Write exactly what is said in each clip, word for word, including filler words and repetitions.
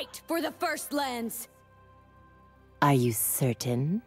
fight for the First Lands! Are you certain?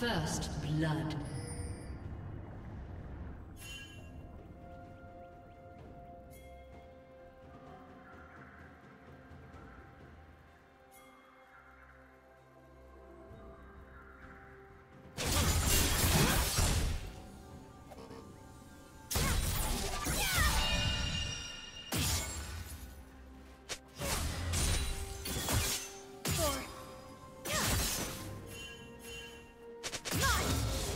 First blood. Nice!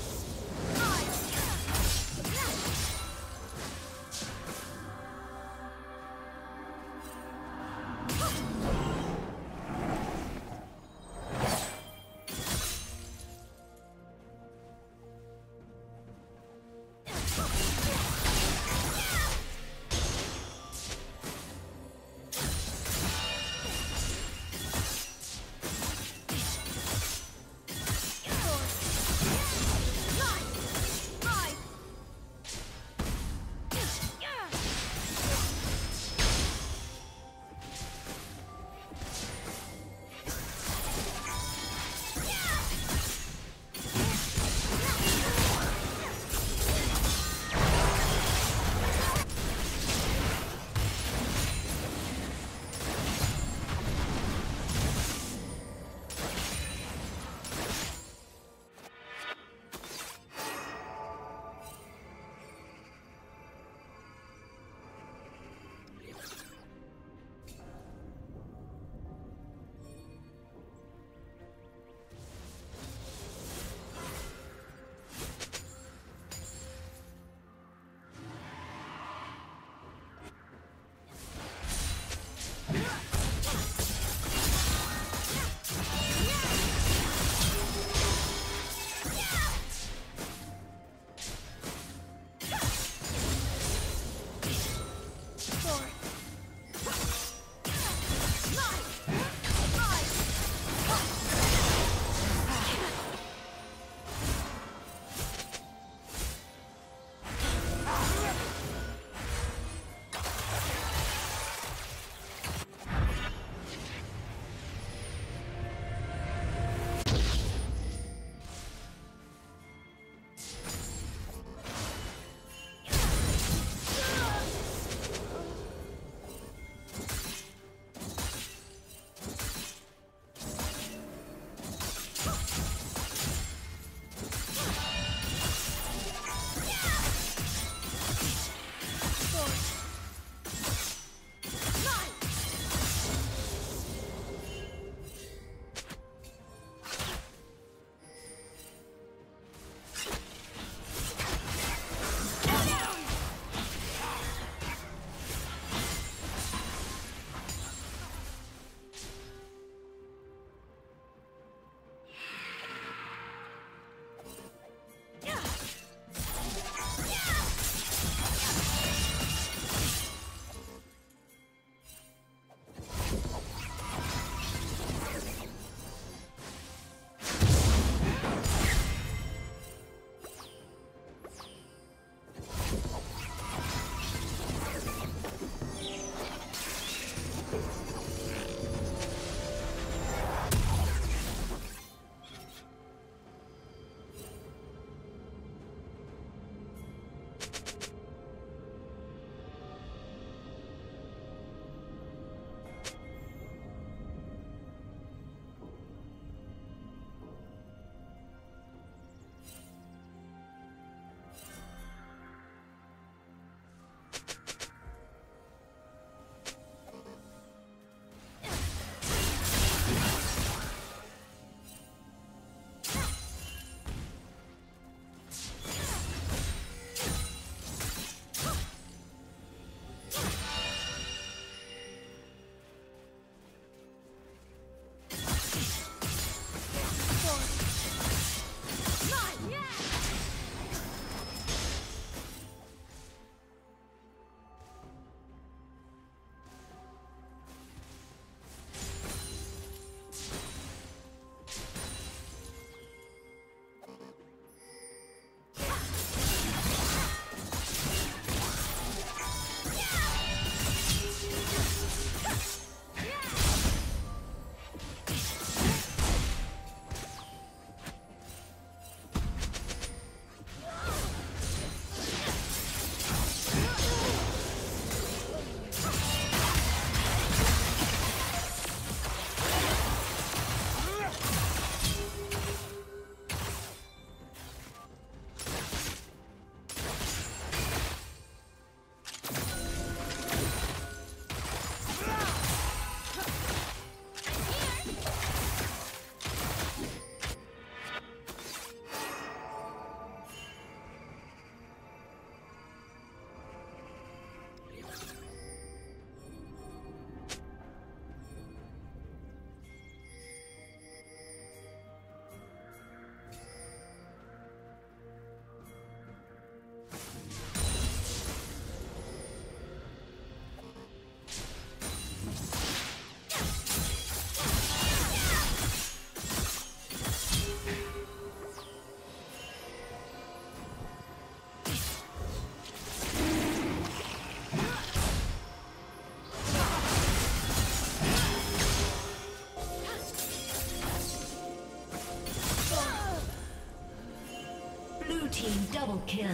team double kill.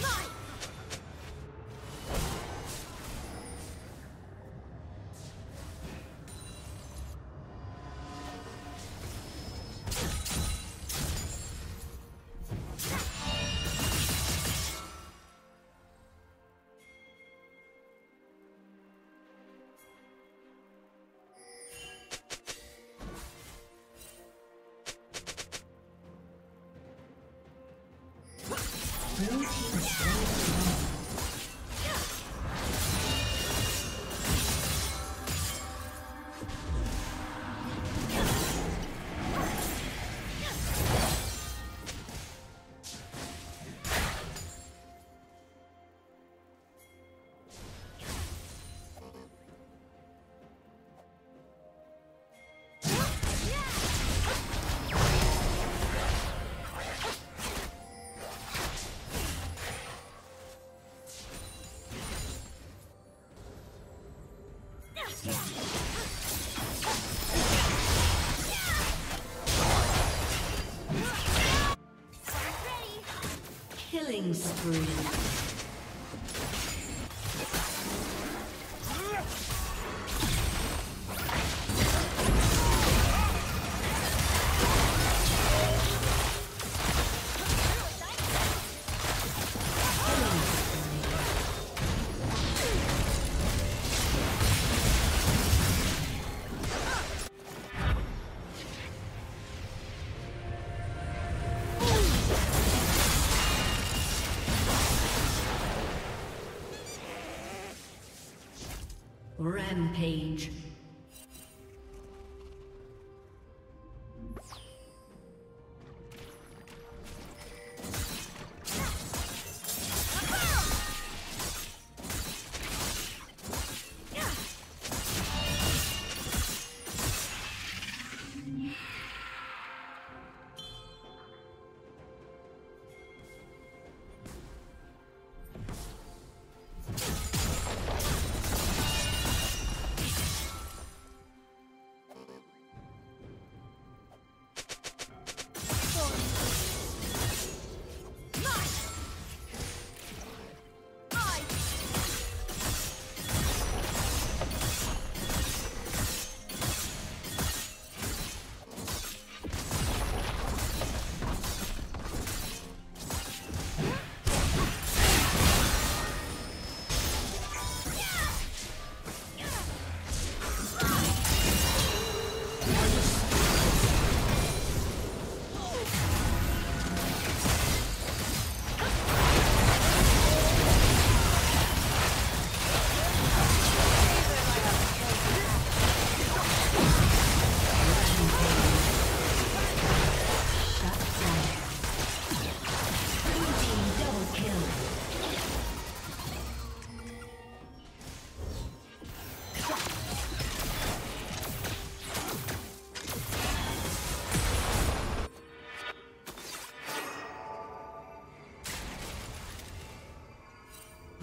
Nice. Blue team. Killing spree. Rampage.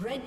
Red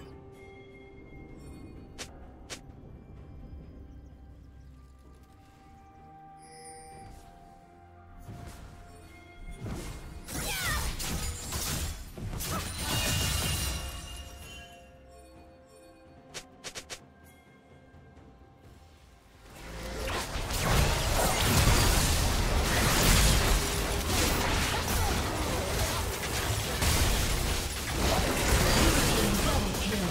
Double kill.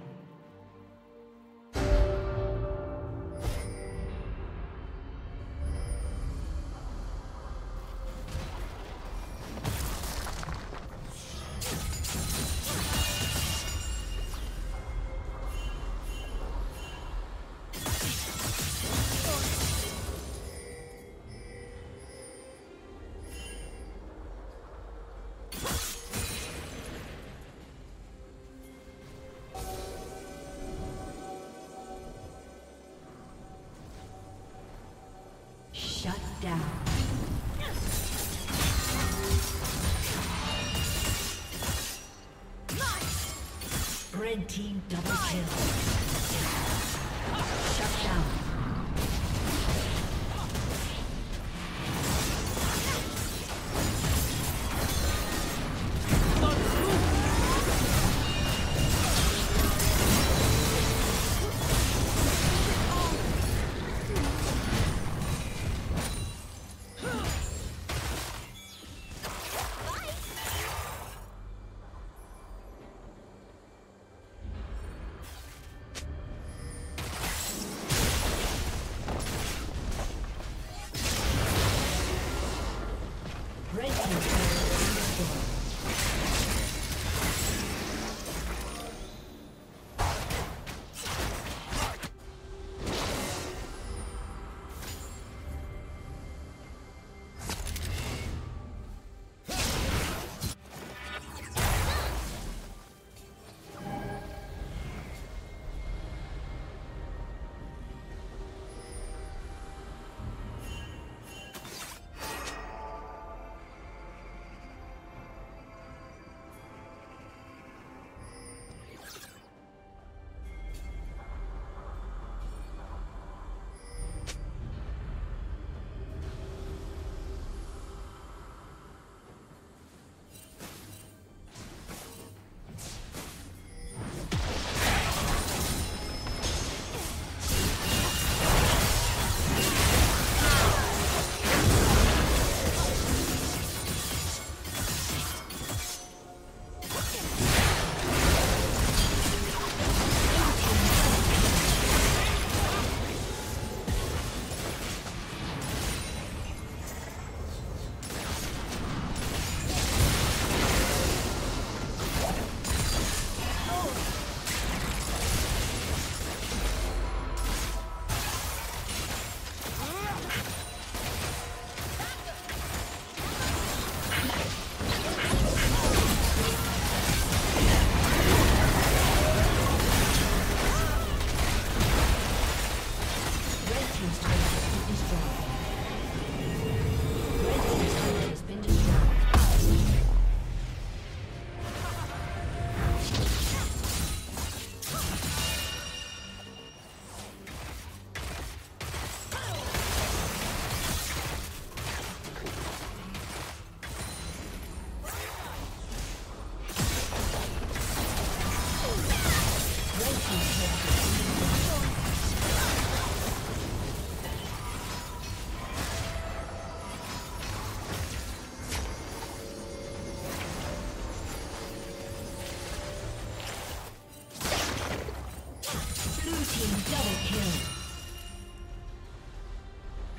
Shut down. Red team double kill. Shut down.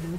Blue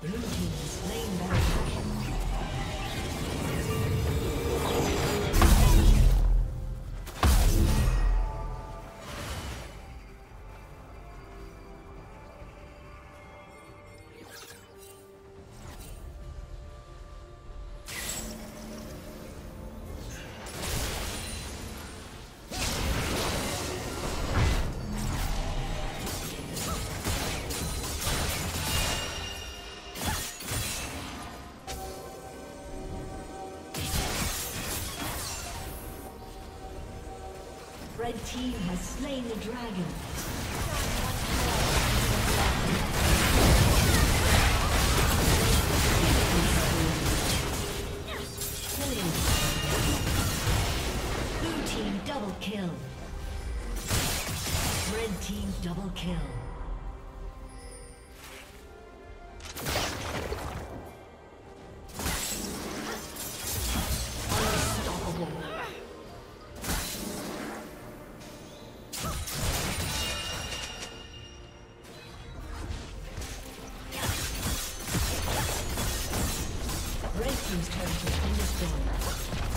Blue team is laying back. Red team has slain the dragon. Blue team double kill. Red team double kill. Red team's turret has been destroyed.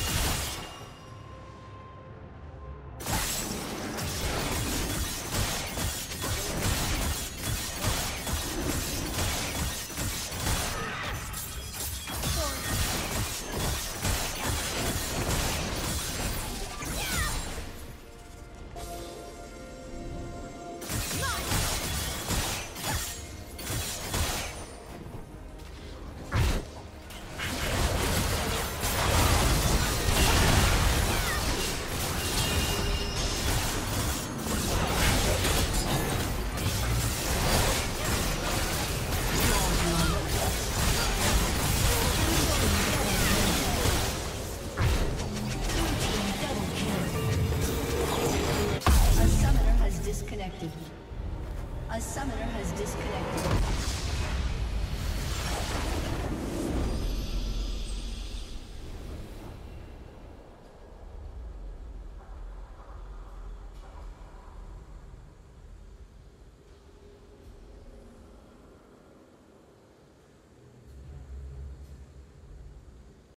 A summoner has disconnected.